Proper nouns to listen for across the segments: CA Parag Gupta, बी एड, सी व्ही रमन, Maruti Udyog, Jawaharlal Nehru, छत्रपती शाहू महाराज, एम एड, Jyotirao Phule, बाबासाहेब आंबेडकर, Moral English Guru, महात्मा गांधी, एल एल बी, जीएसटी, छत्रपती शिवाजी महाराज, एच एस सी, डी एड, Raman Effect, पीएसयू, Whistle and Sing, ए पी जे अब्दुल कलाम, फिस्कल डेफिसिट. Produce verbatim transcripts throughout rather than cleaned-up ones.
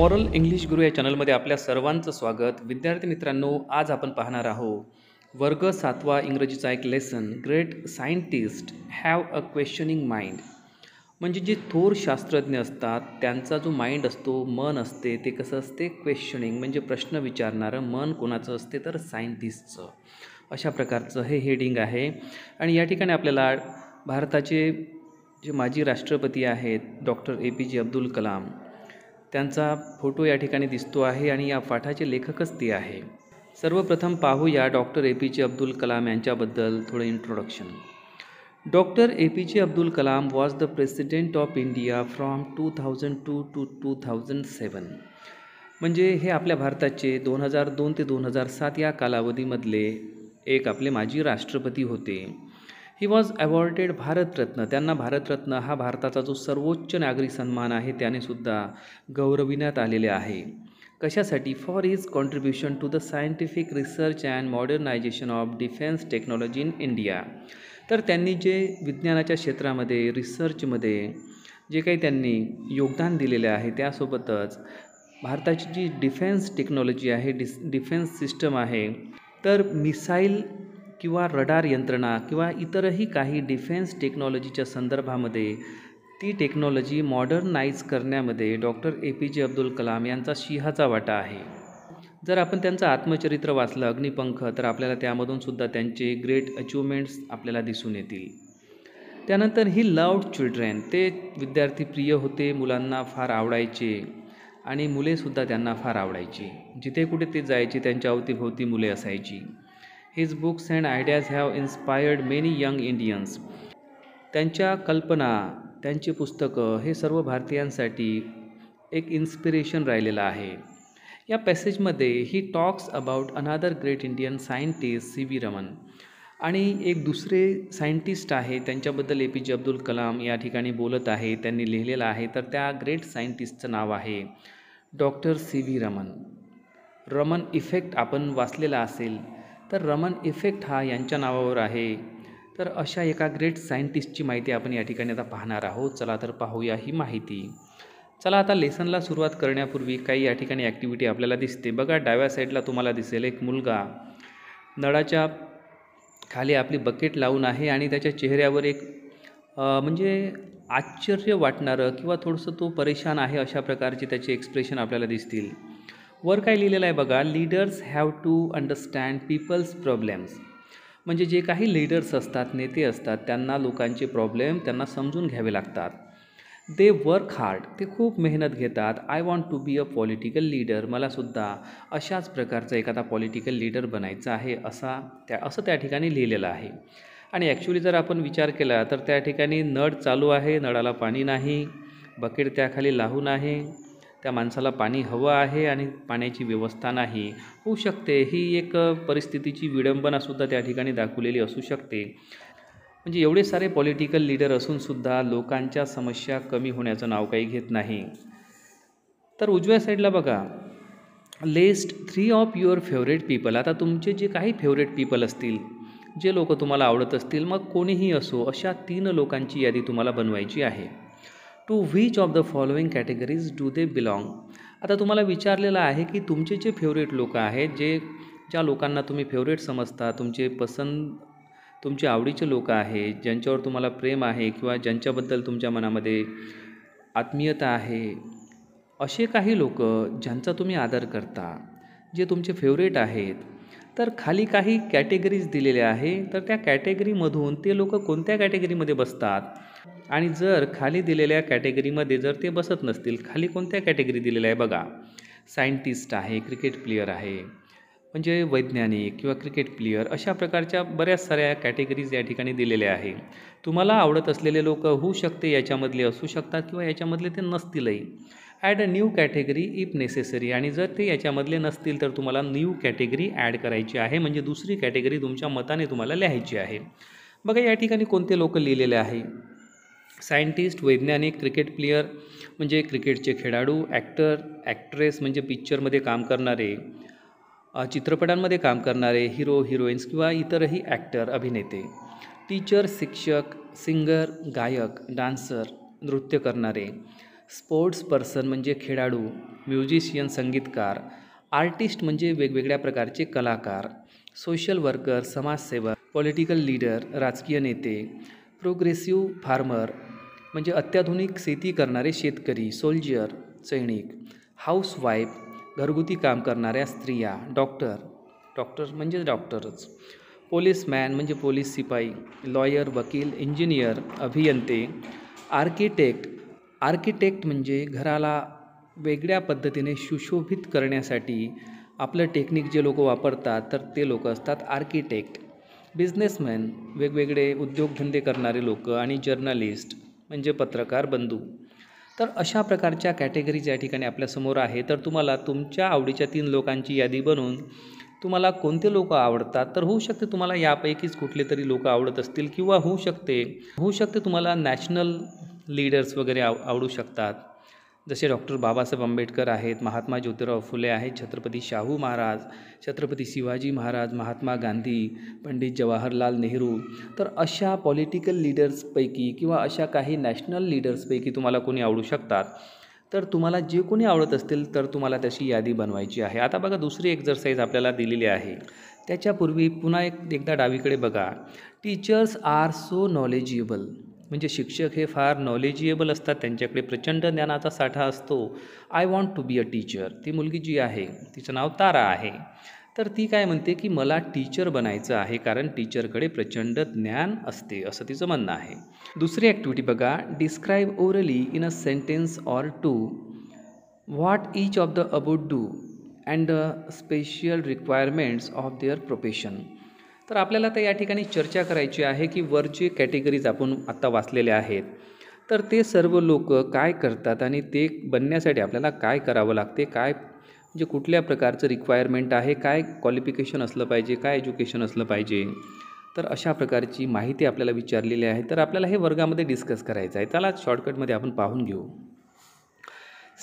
Moral English Guru या चॅनलमध्ये आपल्या सर्वांचं स्वागत। विद्यार्थी मित्रांनो, आज आपण पाहणार आहोत वर्ग सातवा इंग्रजीचा एक lesson, great scientist have a questioning mind. म्हणजे जे थोर शास्त्रज्ञ असतात त्यांचा जो माइंड असतो, मन असते, ते कसं असते क्वेश्चनिंग, म्हणजे प्रश्न विचारणारं मन कोणाचं असते तर सायंटिस्टचं। अशा प्रकारचं हे हेडिंग आहे आणि या ठिकाणी आपल्याला भारताचे जे माजी राष्ट्रपती आहेत doctor ए पी जे अब्दुल कलाम त्यांचा फोटो या ठिकाणी दिसतो आहे आणि या पाठाचे लेखकच ते आहे। सर्वप्रथम पाहूया doctor ए पी जे अब्दुल कलाम यांच्याबद्दल थोडं introduction. Doctor ए पी जे अब्दुल कलाम was the president of India from two thousand two to two thousand seven. म्हणजे हे आपल्या भारताचे दोन हजार दोन ते दोन हजार सात या कालावधीमधले एक आपले माजी राष्ट्रपती होते। He was awarded Bharat Ratna. त्यांना भारतरत्न हा भारताचा जो सर्वोच्च नागरी सन्मान आहे त्याने सुद्धा गौरविण्यात आलेले आहे। कशासाठी? For his contribution to the scientific research and modernisation of defence technology in India. तर त्यांनी जे विज्ञानाच्या क्षेत्रामध्ये रिसर्चमध्ये जे काही त्यांनी योगदान दिलेले आहे त्यासोबतच भारताची जी डिफेन्स टेक्नॉलॉजी आहे, डिस डिफेन्स सिस्टम आहे, तर मिसाईल किंवा रडार यंत्रणा किंवा इतरही काही डिफेन्स टेक्नॉलॉजीच्या संदर्भामध्ये ती टेक्नॉलॉजी मॉडर्नाइज करण्यामध्ये doctor ए पी जे अब्दुल कलाम यांचा सिंहाचा वाटा आहे। जर आपण त्यांचं आत्मचरित्र वाचलं अग्निपंख तर आपल्याला त्यामधूनसुद्धा त्यांचे ग्रेट अचिव्हमेंट्स आपल्याला दिसून येतील। त्यानंतर ही लव्ड चिल्ड्रेन, ते विद्यार्थी प्रिय होते, मुलांना फार आवडायचे आणि मुलेसुद्धा त्यांना फार आवडायची। जिथे कुठे ते जायचे त्यांच्या अवतीभोवती मुले असायची। His books and ideas have inspired many young Indians. त्यांच्या कल्पना, त्यांची पुस्तकं हे सर्व भारतीयांसाठी एक इन्स्पिरेशन राहिलेलं आहे। या पॅसेजमध्ये he talks about another great Indian scientist सी व्ही रमन, आणि एक दुसरे सायंटिस्ट आहे त्यांच्याबद्दल ए पी जे अब्दुल कलाम या ठिकाणी बोलत आहे, त्यांनी लिहिलेलं आहे। तर त्या ग्रेट सायंटिस्टचं नाव आहे doctor सी व्ही रमन। Raman effect आपण वाचलेला असेल, तर रमन इफेक्ट हा यांच्या नावावर आहे। तर अशा एका ग्रेट सायंटिस्टची माहिती आपण या ठिकाणी आता पाहणार आहोत। चला तर पाहूया ही माहिती। चला आता लेसनला सुरुवात करण्यापूर्वी काही या ठिकाणी ॲक्टिव्हिटी आपल्याला दिसते बघा। डाव्या साईडला तुम्हाला दिसेल एक मुलगा नळाच्या खाली आपली बकेट लावून आहे आणि त्याच्या चेहऱ्यावर एक म्हणजे आश्चर्य वाटणारं किंवा थोडंसं तो परेशान आहे अशा प्रकारचे त्याचे एक्सप्रेशन आपल्याला दिसतील। वर काय लिहिलेलं आहे बघा, leaders have to understand people's problems. म्हणजे जे काही लीडर्स असतात, नेते असतात, त्यांना लोकांचे प्रॉब्लेम त्यांना समजून घ्यावे लागतात। दे वर्क हार्ड, ते खूप मेहनत घेतात। I want to be a political leader, मलासुद्धा अशाच प्रकारचा एखादा पॉलिटिकल लीडर बनायचा आहे असा त्या असं त्या ठिकाणी लिहिलेलं आहे। आणि ॲक्च्युली जर आपण विचार केला तर त्या ठिकाणी नळ चालू आहे, नळाला पाणी नाही, बकेट त्याखाली लावून आहे, त्या माणसाला पाणी हवं आहे आणि पाण्याची व्यवस्था नाही होऊ शकते। ही एक परिस्थितीची विडंबनासुद्धा त्या ठिकाणी दाखवलेली असू शकते। म्हणजे एवढे सारे पॉलिटिकल लीडर असूनसुद्धा लोकांच्या समस्या कमी होण्याचं नाव काही घेत नाही। तर उजव्या साईडला बघा, list three of your favourite people. आता तुमचे जे काही फेवरेट पीपल असतील, जे लोक तुम्हाला आवडत असतील, मग कोणीही असो, अशा तीन लोकांची यादी तुम्हाला बनवायची आहे। To which of the following categories do they belong. आता तुम्हाला विचारलेलं आहे की तुमचे जे फेवरेट लोक आहेत, जे ज्या लोकांना तुम्ही फेवरेट समजता, तुमचे पसंत तुमचे आवडीचे लोक आहेत, ज्यांच्यावर तुम्हाला प्रेम आहे किंवा ज्यांच्याबद्दल तुमच्या मनामध्ये आत्मीयता आहे, असे काही लोक ज्यांचा तुम्ही आदर करता, जे तुमचे फेवरेट आहेत। तर खाली काही कॅटेगरीज दिलेल्या आहे, तर त्या कॅटेगरीमधून ते लोक कोणत्या कॅटेगरीमध्ये बसतात, आणि जर खाली दिलेल्या कॅटेगरीमध्ये जर ते बसत नसतील, खाली कोणत्या कॅटेगरी दिलेल्या आहे बघा, सायंटिस्ट आहे, क्रिकेट प्लेयर आहे म्हणजे वैज्ञानिक किंवा क्रिकेट प्लेयर, अशा प्रकारच्या बऱ्याच साऱ्या कॅटेगरीज या ठिकाणी दिलेल्या आहे। तुम्हाला आवडत असलेले लोक होऊ शकते याच्यामधले असू शकतात किंवा याच्यामधले ते नसतीलही। Add a new category if necessary, आणि जर ते याच्यामधले नसतील तर तुम्हाला न्यू कॅटेगरी ॲड करायची आहे, म्हणजे दुसरी कॅटेगरी तुमच्या मताने तुम्हाला लिहायची आहे। बघा या ठिकाणी कोणते लोक लिहिलेले आहे, सायंटिस्ट, वैज्ञानिक, क्रिकेट प्लेयर म्हणजे क्रिकेटचे खेळाडू, ॲक्टर, ॲक्ट्रेस म्हणजे पिक्चरमध्ये काम करणारे, चित्रपटांमध्ये काम करणारे, हिरो, हिरोईन्स किंवा इतरही ॲक्टर, अभिनेते, टीचर, शिक्षक, सिंगर, गायक, डान्सर, नृत्य करणारे, स्पोर्ट्स पर्सन म्हणजे खेळाडू, म्युझिशियन संगीतकार, आर्टिस्ट म्हणजे वेगवेगळ्या प्रकारचे कलाकार, सोशल वर्कर समाजसेवक, पॉलिटिकल लीडर राजकीय नेते, प्रोग्रेसिव्ह फार्मर म्हणजे अत्याधुनिक शेती करणारे शेतकरी, सोल्जर सैनिक, हाऊसवाईफ घरगुती काम करणाऱ्या स्त्रिया, डॉक्टर डॉक्टर म्हणजे डॉक्टरच, पोलीसमॅन म्हणजे पोलीस शिपाई, लॉयर वकील, इंजिनियर अभियंते, आर्किटेक्ट आर्किटेक्ट म्हणजे घराला वेगळ्या पद्धतीने सुशोभित करण्यासाठी आपलं टेक्निक जे लोक वापरतात तर ते लोक असतात आर्किटेक्ट, बिझनेसमॅन वेगवेगळे उद्योगधंदे करणारे लोक आणि जर्नलिस्ट म्हणजे पत्रकार बंधू. तर अशा प्रकारच्या कॅटेगरीज या ठिकाणी आपल्यासमोर आहे. तर तुम्हाला तुमच्या आवडीच्या तीन लोकांची यादी बनवून तुम्हाला कोणते लोक आवडतात तर होऊ शकते तुम्हाला यापैकीच कुठले तरी लोक आवडत असतील किंवा होऊ शकते होऊ शकते तुम्हाला नॅशनल लीडर्स वगैरे आव आवडू शकतात जसे डॉक्टर बाबासाहेब आंबेडकर आहेत, महात्मा ज्योतिराव फुले आहेत, छत्रपती शाहू महाराज, छत्रपती शिवाजी महाराज, महात्मा गांधी, पंडित जवाहरलाल नेहरू. तर अशा पॉलिटिकल लीडर्सपैकी किंवा अशा काही नॅशनल लीडर्सपैकी तुम्हाला कोणी आवडू शकतात. तर तुम्हाला जे कोणी आवडत असतील तर तुम्हाला तशी यादी बनवायची आहे. आता बघा दुसरी एक्झरसाईज आपल्याला दिलेली आहे. त्याच्यापूर्वी पुन्हा एक एकदा डावीकडे बघा. टीचर्स आर सो नॉलेजेबल म्हणजे शिक्षक हे फार नॉलेजिएबल असतात, त्यांच्याकडे प्रचंड ज्ञानाचा साठा असतो. I want to be a teacher. ती मुलगी जी आहे तिचं नाव तारा आहे. तर ती काय म्हणते की मला टीचर बनायचं आहे कारण टीचरकडे प्रचंड ज्ञान असते असं तिचं म्हणणं आहे. दुसरी ॲक्टिव्हिटी बघा. Describe orally in a sentence or two what each of the about do and the special requirements of their profession. तर आपल्याला तर या ठिकाणी चर्चा करायची आहे की वर जे कॅटेगरीज आपण आत्ता वाचलेल्या आहेत तर ते सर्व लोक काय करतात आणि ते बनण्यासाठी आपल्याला काय करावं लागते, काय म्हणजे कुठल्या प्रकारचं रिक्वायरमेंट आहे, काय क्वालिफिकेशन असलं पाहिजे, काय एज्युकेशन असलं पाहिजे. तर अशा प्रकारची माहिती आपल्याला विचारलेली आहे. तर आपल्याला हे वर्गामध्ये डिस्कस करायचं आहे. त्याला शॉर्टकटमध्ये आपण पाहून घेऊ.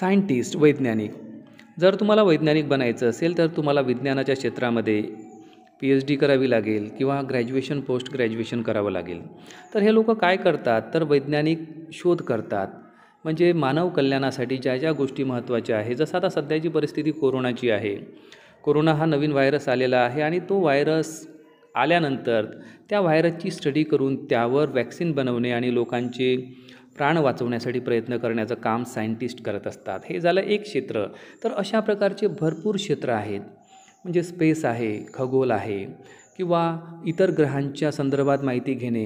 सायंटिस्ट वैज्ञानिक. जर तुम्हाला वैज्ञानिक बनायचं असेल तर तुम्हाला विज्ञानाच्या क्षेत्रामध्ये पी एच डी करावी लागेल किंवा ग्रॅज्युएशन पोस्ट ग्रॅज्युएशन करावं लागेल. तर हे लोक काय करतात तर वैज्ञानिक शोध करतात म्हणजे मानव कल्याणासाठी ज्या ज्या गोष्टी महत्त्वाच्या आहे. जसं आता सध्याची परिस्थिती कोरोनाची आहे. कोरोना हा नवीन व्हायरस आलेला आहे आणि तो व्हायरस आल्यानंतर त्या व्हायरसची स्टडी करून त्यावर व्हॅक्सिन बनवणे आणि लोकांचे प्राण वाचवण्यासाठी प्रयत्न करण्याचं काम सायंटिस्ट करत असतात. हे झालं एक क्षेत्र. तर अशा प्रकारचे भरपूर क्षेत्र आहेत म्हणजे स्पेस आहे, खगोल आहे किंवा इतर ग्रहांच्या संदर्भात माहिती घेणे.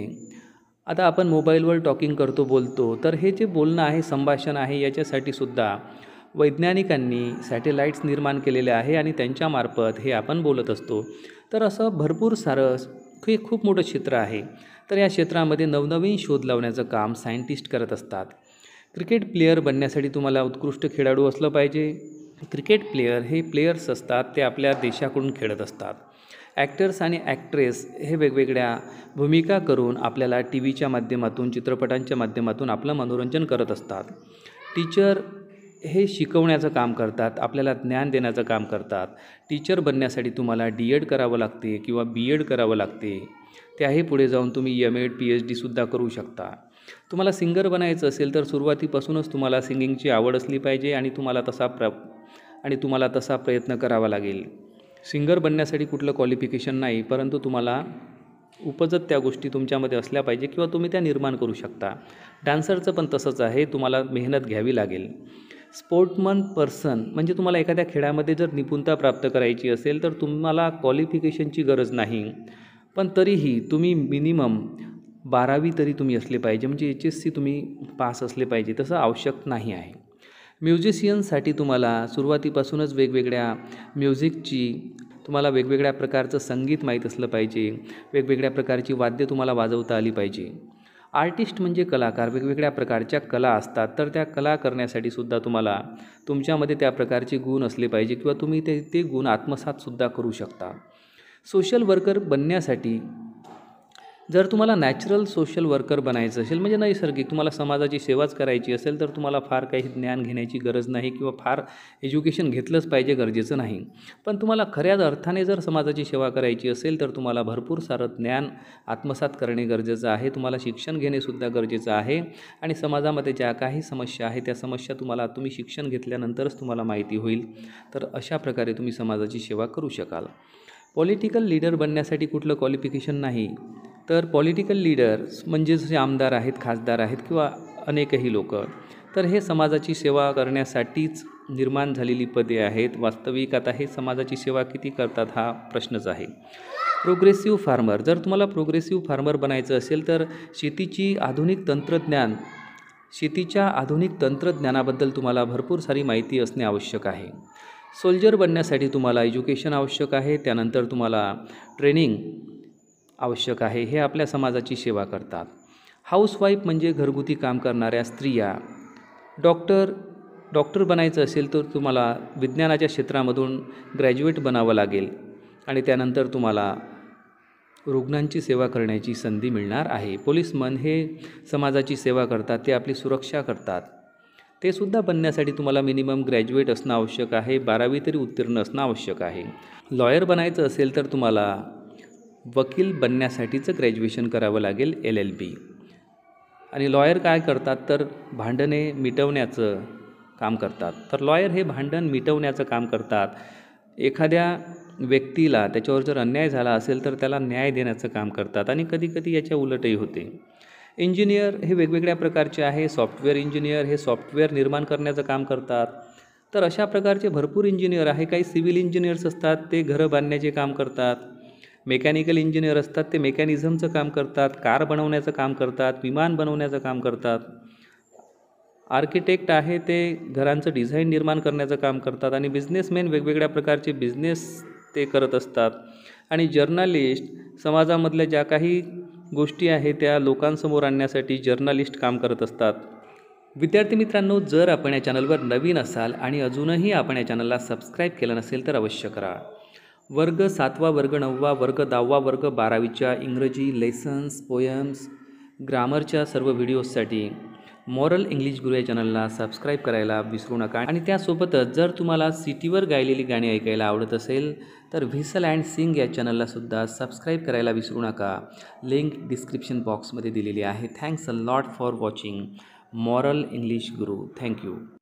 आता आपण मोबाईलवर टॉकिंग करतो, बोलतो, तर हे जे बोलणं आहे, संभाषण आहे, याच्यासाठी सुद्धा वैज्ञानिकांनी सॅटेलाईट्स निर्माण केलेले आहे आणि त्यांच्यामार्फत हे आपण बोलत असतो. तर असं भरपूर सारं हे खूप मोठं क्षेत्र आहे. तर या क्षेत्रामध्ये नवनवीन शोध लावण्याचं काम सायंटिस्ट करत असतात. क्रिकेट प्लेयर बनण्यासाठी तुम्हाला उत्कृष्ट खेळाडू असलं पाहिजे. क्रिकेट प्लेयर हे प्लेयर्स असतात ते आपल्या देशाकडून खेळत असतात. ॲक्टर्स आणि ॲक्ट्रेस हे वेगवेगळ्या भूमिका करून आपल्याला टी व्हीच्या माध्यमातून, चित्रपटांच्या माध्यमातून आपलं मनोरंजन करत असतात. टीचर हे शिकवण्याचं काम करतात, आपल्याला ज्ञान देण्याचं काम करतात. टीचर बनण्यासाठी तुम्हाला डी एड करावं लागते किंवा बी एड करावं लागते. त्याही पुढे जाऊन तुम्ही एम एड पी एच डीसुद्धा करू शकता. तुम्हाला सिंगर बनायचं असेल तर सुरुवातीपासूनच तुम्हाला सिंगिंगची आवड असली पाहिजे आणि तुम्हाला तसा प्र आणि तुम्हाला तसा प्रयत्न करावा लागेल. सिंगर बनण्यासाठी कुठलं क्वालिफिकेशन नाही, परंतु तुम्हाला उपजत त्या गोष्टी तुमच्यामध्ये असल्या पाहिजे किंवा तुम्ही त्या निर्माण करू शकता. डान्सरचं पण तसंच आहे, तुम्हाला मेहनत घ्यावी लागेल. स्पोर्ट्समन पर्सन म्हणजे तुम्हाला एखाद्या खेळामध्ये जर निपुणता प्राप्त करायची असेल तर तुम्हाला क्वालिफिकेशनची गरज नाही, पण तरीही तुम्ही मिनिमम बारावी तरी तुम्ही असले पाहिजे म्हणजे एच एस सी तुम्ही पास असले पाहिजे, तसं आवश्यक नाही आहे. म्युझिशियनसाठी तुम्हाला सुरुवातीपासूनच वेगवेगळ्या म्युझिकची तुम्हाला वेगवेगळ्या प्रकारचं संगीत माहीत असलं पाहिजे, वेगवेगळ्या प्रकारची वाद्य तुम्हाला वाजवता आली पाहिजे. आर्टिस्ट म्हणजे कलाकार, वेगवेगळ्या प्रकारच्या कला असतात. तर त्या कला करण्यासाठी सुद्धा तुम्हाला तुमच्यामध्ये त्या प्रकारचे गुण असले पाहिजे किंवा तुम्ही ते ते गुण आत्मसातसुद्धा करू शकता. सोशल वर्कर बनण्यासाठी जर तुम्हाला नॅचरल सोशल वर्कर बनायचं असेल म्हणजे नैसर्गिक तुम्हाला समाजाची सेवाच करायची असेल तर तुम्हाला फार काही ज्ञान घेण्याची गरज नाही किंवा फार एज्युकेशन घेतलंच पाहिजे गरजेचं नाही। पण तुम्हाला खऱ्या अर्थाने जर समाजाची सेवा करायची असेल तर तुम्हाला भरपूर सारं ज्ञान आत्मसात करणे गरजेचं आहे। तुम्हाला शिक्षण घेणे सुद्धा गरजेचं आहे आणि समाजामध्ये ज्या काही समस्या आहेत त्या समस्या तुम्हाला तुम्ही शिक्षण घेतल्यानंतरच तुम्हाला माहिती होईल। तर अशा प्रकारे तुम्ही समाजाची सेवा करू शकाल। पॉलिटिकल लीडर बनण्यासाठी कुठलं क्वालिफिकेशन नाही, तर पॉलिटिकल लीडर्स म्हणजे जसे आमदार आहेत, खासदार आहेत किंवा अनेकही लोक, तर हे समाजाची सेवा करण्यासाठीच निर्माण झालेली पदे आहेत। वास्तविक आता हे समाजाची सेवा किती करतात हा प्रश्नच आहे। प्रोग्रेसिव्ह फार्मर, जर तुम्हाला प्रोग्रेसिव्ह फार्मर बनायचं असेल तर शेतीची आधुनिक तंत्रज्ञान शेतीच्या आधुनिक तंत्रज्ञानाबद्दल तुम्हाला भरपूर सारी माहिती असणे आवश्यक आहे। सोल्जर बनण्यासाठी तुम्हाला एज्युकेशन आवश्यक आहे, त्यानंतर तुम्हाला ट्रेनिंग आवश्यक आहे। हे आपल्या समाजाची सेवा करतात। हाऊसवाईफ म्हणजे घरगुती काम करणाऱ्या स्त्रिया। डॉक्टर डॉक्टर बनायचं असेल तर तुम्हाला विज्ञानाच्या क्षेत्रामधून ग्रॅज्युएट बनावं लागेल आणि त्यानंतर तुम्हाला रुग्णांची सेवा करण्याची संधी मिळणार आहे। पोलीसमन हे समाजाची सेवा करतात, ते आपली सुरक्षा करतात। ते सुद्धा बनण्यासाठी तुम्हाला मिनिमम ग्रॅज्युएट असणं आवश्यक आहे, बारावी तरी उत्तीर्ण असणं आवश्यक आहे। लॉयर बनायचं असेल तर तुम्हाला वकील बनण्यासाठीचं ग्रॅज्युएशन करावं लागेल, एल एल बी। आणि लॉयर काय करतात तर भांडणे मिटवण्याचं काम करतात। तर लॉयर हे भांडण मिटवण्याचं काम करतात। एखाद्या व्यक्तीला त्याच्यावर जर अन्याय झाला असेल तर त्याला न्याय देण्याचं काम करतात आणि कधीकधी याच्या उलटही होते। इंजिनियर हे वेगवेगळ्या प्रकारचे आहे। सॉफ्टवेअर इंजिनियर हे सॉफ्टवेअर निर्माण करण्याचं काम करतात। तर अशा प्रकारचे भरपूर इंजिनियर आहे। काही सिव्हिल इंजिनियर्स असतात, ते घरं बांधण्याचे काम करतात। मेकॅनिकल इंजिनियर असतात, ते मेकॅनिझमचं काम करतात, कार बनवण्याचं काम करतात, विमान बनवण्याचं काम करतात। आर्किटेक्ट आहे, ते घरांचं डिझाईन निर्माण करण्याचं काम करतात आणि बिझनेसमॅन वेगवेगळ्या प्रकारचे बिझनेस ते करत असतात। आणि जर्नलिस्ट समाजामधल्या ज्या काही गोष्टी आहेत त्या लोकांसमोर आणण्यासाठी जर्नलिस्ट काम करत असतात। विद्यार्थी मित्रांनो, जर आपण या चॅनलवर नवीन असाल आणि अजूनही आपण या चॅनलला सबस्क्राईब केलं नसेल तर अवश्य करा। वर्ग सातवा, वर्ग नववा, वर्ग दहावा, वर्ग बारावीच्या इंग्रजी लेसन्स, पोयम्स, ग्रामरच्या सर्व व्हिडिओजसाठी मॉरल इंग्लिश गुरु या चॅनलला सबस्क्राईब करायला विसरू नका। आणि त्यासोबतच जर तुम्हाला सिटीवर गायलेली गाणी ऐकायला आवडत असेल तर व्हिसल अँड सिंग या चॅनलला सुद्धा सबस्क्राईब करायला विसरू नका। लिंक डिस्क्रिप्शन बॉक्समध्ये दिलेली आहे। Thanks a lot for watching Moral English Guru. Thank you.